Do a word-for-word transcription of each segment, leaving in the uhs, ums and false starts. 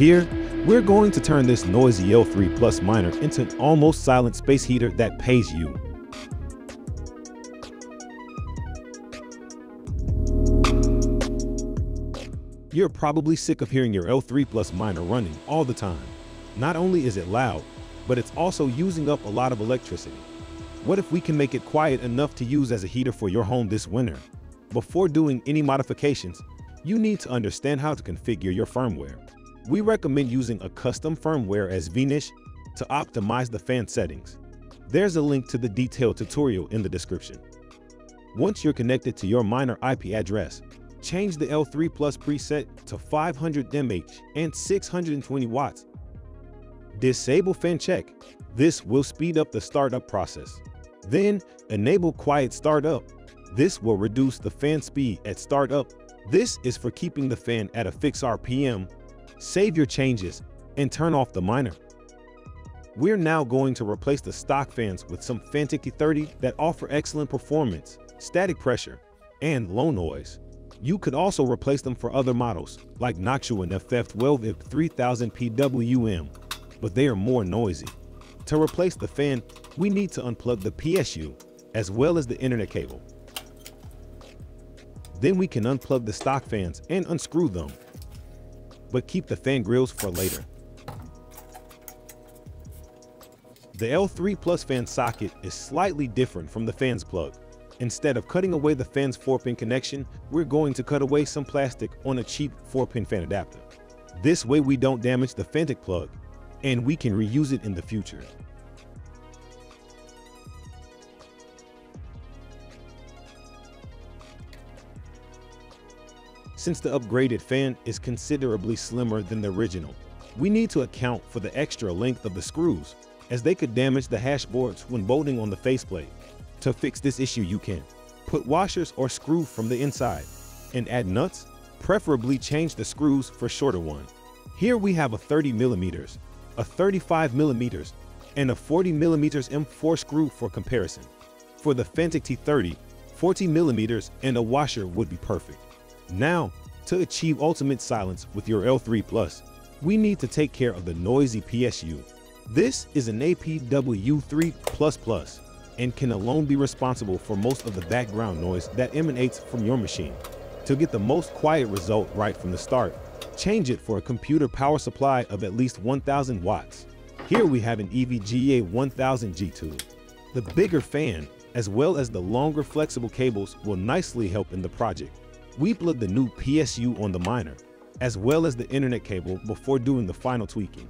Here, we're going to turn this noisy L three plus miner into an almost silent space heater that pays you. You're probably sick of hearing your L three plus miner running all the time. Not only is it loud, but it's also using up a lot of electricity. What if we can make it quiet enough to use as a heater for your home this winter? Before doing any modifications, you need to understand how to configure your firmware. We recommend using a custom firmware as V nish to optimize the fan settings. There's a link to the detailed tutorial in the description. Once you're connected to your miner I P address, change the L three plus preset to five hundred M H and six hundred twenty watts. Disable fan check. This will speed up the startup process. Then enable quiet startup. This will reduce the fan speed at startup. This is for keeping the fan at a fixed R P M. Save your changes and turn off the miner. We're now going to replace the stock fans with some Phanteks T thirty that offer excellent performance, static pressure, and low noise. You could also replace them for other models like Noctua N F F twelve I P P C three thousand P W M, but they are more noisy. To replace the fan, we need to unplug the P S U as well as the internet cable. Then we can unplug the stock fans and unscrew them, but keep the fan grills for later. The L three plus fan socket is slightly different from the fan's plug. Instead of cutting away the fan's four pin connection, we're going to cut away some plastic on a cheap four pin fan adapter. This way we don't damage the Phanteks plug, and we can reuse it in the future. Since the upgraded fan is considerably slimmer than the original, we need to account for the extra length of the screws, as they could damage the hash boards when bolting on the faceplate. To fix this issue, you can put washers or screw from the inside and add nuts, preferably change the screws for shorter one. Here we have a thirty millimeters, a thirty-five millimeters, and a forty millimeters M four screw for comparison. For the Phanteks T thirty, forty millimeters and a washer would be perfect. Now, to achieve ultimate silence with your L three plus, we need to take care of the noisy P S U. This is an A P W three plus plus and can alone be responsible for most of the background noise that emanates from your machine. To get the most quiet result right from the start, change it for a computer power supply of at least one thousand watts. Here we have an E V G A one thousand G two. The bigger fan, as well as the longer flexible cables, will nicely help in the project. We plug the new P S U on the miner, as well as the internet cable before doing the final tweaking.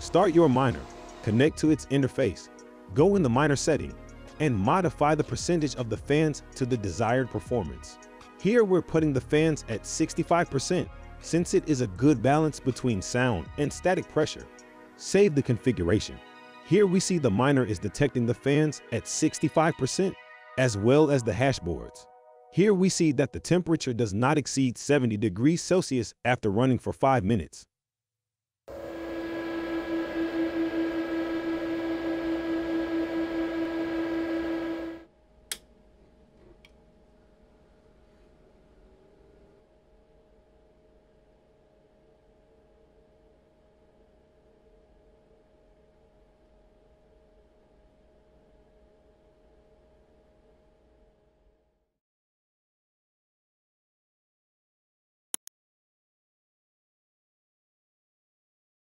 Start your miner, connect to its interface, go in the miner setting, and modify the percentage of the fans to the desired performance. Here we're putting the fans at sixty-five percent, since it is a good balance between sound and static pressure. Save the configuration. Here we see the miner is detecting the fans at sixty-five percent, as well as the hash boards. Here we see that the temperature does not exceed seventy degrees Celsius after running for five minutes.